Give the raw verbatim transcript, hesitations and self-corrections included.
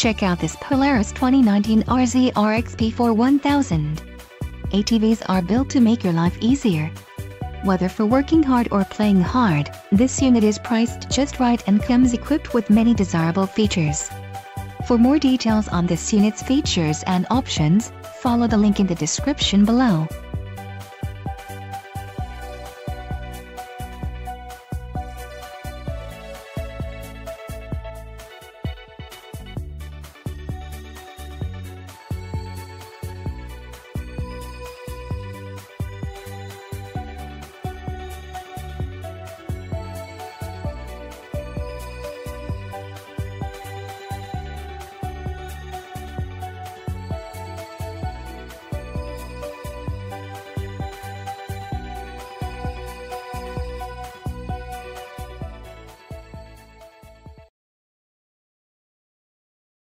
Check out this Polaris twenty nineteen R Z R X P four one thousand. A T Vs are built to make your life easier. Whether for working hard or playing hard, this unit is priced just right and comes equipped with many desirable features. For more details on this unit's features and options, follow the link in the description below.